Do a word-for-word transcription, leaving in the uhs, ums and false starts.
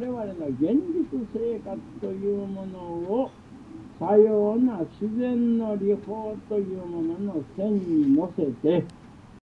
我々の現実生活というものをさような自然の理法というものの線に乗せて